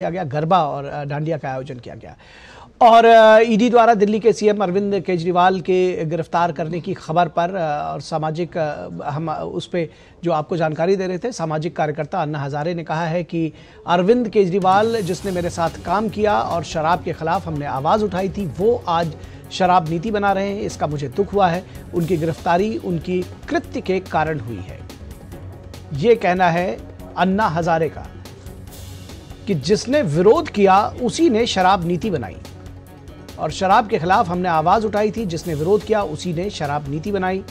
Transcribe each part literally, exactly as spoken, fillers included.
किया गया, गरबा और डांडिया का आयोजन किया गया। और ईडी द्वारा दिल्ली के सीएम अरविंद केजरीवाल के गिरफ्तार करने की खबर पर और सामाजिक हम उस पर जो आपको जानकारी दे रहे थे, सामाजिक कार्यकर्ता अन्ना हजारे ने कहा है कि अरविंद केजरीवाल जिसने मेरे साथ काम किया और शराब के खिलाफ हमने आवाज़ उठाई थी, वो आज शराब नीति बना रहे हैं। इसका मुझे दुख हुआ है। उनकी गिरफ्तारी उनकी कृत्य के कारण हुई है। ये कहना है अन्ना हजारे का कि जिसने विरोध किया उसी ने शराब नीति बनाई और शराब के खिलाफ हमने आवाज उठाई थी, जिसने विरोध किया उसी ने शराब नीति बनाई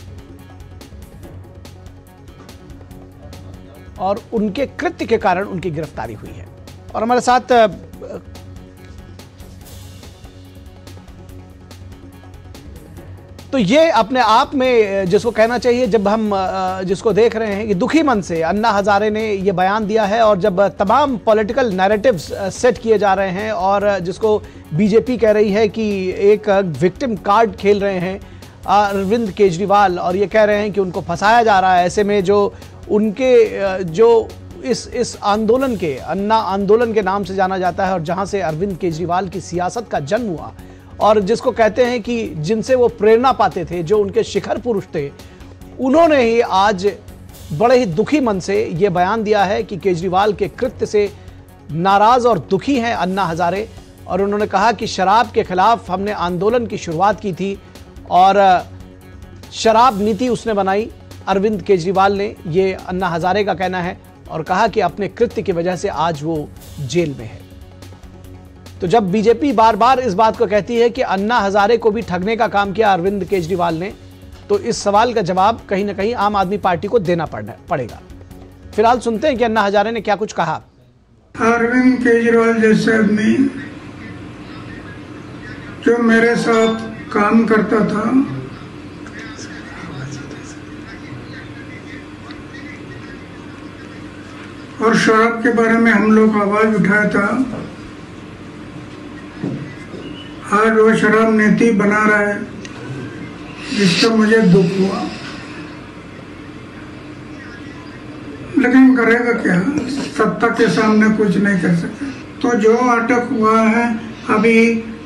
और उनके कृत्य के कारण उनकी गिरफ्तारी हुई है। और हमारे साथ तो ये अपने आप में जिसको कहना चाहिए, जब हम जिसको देख रहे हैं कि दुखी मन से अन्ना हजारे ने ये बयान दिया है, और जब तमाम पॉलिटिकल नैरेटिव्स सेट किए जा रहे हैं और जिसको बीजेपी कह रही है कि एक विक्टिम कार्ड खेल रहे हैं अरविंद केजरीवाल, और ये कह रहे हैं कि उनको फंसाया जा रहा है। ऐसे में जो उनके जो इस इस आंदोलन के अन्ना आंदोलन के नाम से जाना जाता है और जहाँ से अरविंद केजरीवाल की सियासत का जन्म हुआ और जिसको कहते हैं कि जिनसे वो प्रेरणा पाते थे, जो उनके शिखर पुरुष थे, उन्होंने ही आज बड़े ही दुखी मन से ये बयान दिया है कि केजरीवाल के कृत्य से नाराज और दुखी हैं अन्ना हजारे। और उन्होंने कहा कि शराब के खिलाफ हमने आंदोलन की शुरुआत की थी और शराब नीति उसने बनाई अरविंद केजरीवाल ने, ये अन्ना हजारे का कहना है। और कहा कि अपने कृत्य की वजह से आज वो जेल में है। तो जब बीजेपी बार बार इस बात को कहती है कि अन्ना हजारे को भी ठगने का काम किया अरविंद केजरीवाल ने, तो इस सवाल का जवाब कहीं ना कहीं आम आदमी पार्टी को देना पड़ेगा। फिलहाल सुनते हैं कि अन्ना हजारे ने क्या कुछ कहा। अरविंद केजरीवाल जैसे आदमी जो मेरे साथ काम करता था, और शराब के बारे में हम लोग आवाज उठाया था, आज वो शराब नीति बना रहा है, जिसका मुझे दुख हुआ। लेकिन करेगा क्या, सत्ता के सामने कुछ नहीं कर सकते। तो जो अटक हुआ है अभी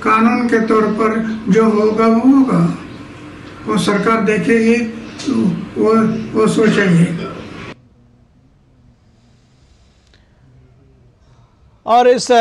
कानून के तौर पर जो होगा वो होगा, वो सरकार देखेगी, वो वो सोचेगी। और इस